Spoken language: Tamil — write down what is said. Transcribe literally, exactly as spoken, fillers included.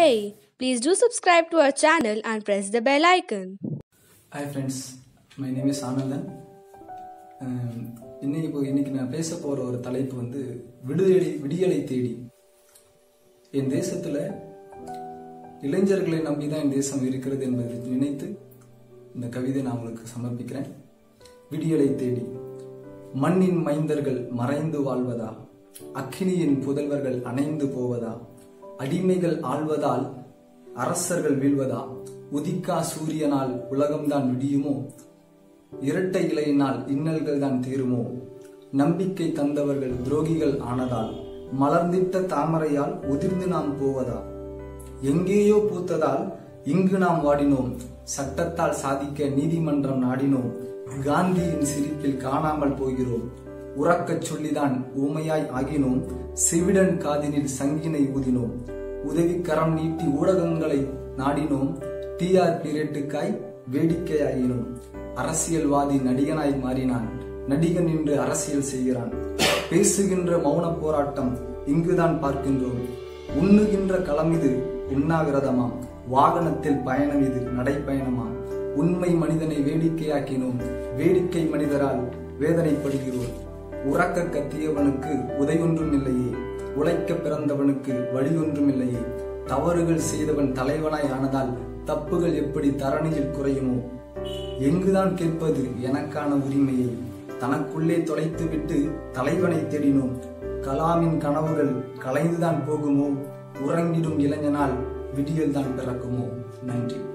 Hey, please do subscribe to our channel and press the bell icon. Hi friends, my name is Anandhan. Um, இன்னைக்கு இப்போ இன்னைக்கு நான் பேச போற ஒரு தலைப்பு வந்து விடுதலை விடியலை தேடி. என் தேசத்துல இளைஞர்களை நம்பி தான் இந்த தேசம் இருக்கிறது என்பதை நினைத்து இந்த கவிதை நான் உங்களுக்கு சமர்ப்பிக்கிறேன். விடியலை தேடி மண்ணின் மைந்தர்கள் மறைந்து வாழ்வதா, அக்கினியின் புதல்வர்கள் அணைந்து போவதா, அடிமைகள் ஆழ்வதால் அரசர்கள் வீழ்வதா, உதிக்கா சூரியனால் உலகம்தான் விடியுமோ, இரட்டை இலையினால் இன்னல்கள் தான் தீருமோ, நம்பிக்கை தந்தவர்கள் துரோகிகள் ஆனதால் மலர்ந்திட்ட தாமரையால் உதிர்ந்து நாம் போவதா, எங்கேயோ பூத்ததால் இங்கு நாம் வாடினோம், சட்டத்தால் சாதிக்க நீதிமன்றம் நாடினோம், காந்தியின் சிரிப்பில் காணாமல் போகிறோம், உறக்கச் சொல்லிதான் ஊமையாய் ஆகினோம், செவிடன் காதினில் சங்கினை ஊதினோம், உதவிக்கரம் நீட்டி ஊடகங்களை நாடினோம், டிஆர்பி ரேட்டுக்காய் வேடிக்கையாயினோம், அரசியல்வாதி நடிகனாய் மாறினான், நடிகன் என்று அரசியல் செய்கிறான், பேசுகின்ற மௌன போராட்டம் இங்குதான் பார்க்கின்றோம், உண்ணுகின்ற களம் இது உண்ணாவிரதமாம், வாகனத்தில் பயணம் இது நடைப்பயணமாம், உண்மை மனிதனை வேடிக்கையாக்கினோம், வேடிக்கை மனிதரால் வேதனைப்படுகிறோம், உறக்க கத்தியவனுக்கு உதையொன்றும் இல்லையே, உழைக்க பிறந்தவனுக்கு வழியொன்றும் இல்லையே, தவறுகள் செய்தவன் தலைவனாய் ஆனதால் தப்புகள் எப்படி தரணியில் குறையுமோ, எங்குதான் கேட்பது எனக்கான உரிமையை, தனக்குள்ளே தொலைத்துவிட்டு தலைவனை தேடினோம், கலாமின் கனவுகள் கலைந்துதான் போகுமோ, உறங்கிடும் இளைஞனால் விடியல்தான் பிறக்குமோ. நன்றி.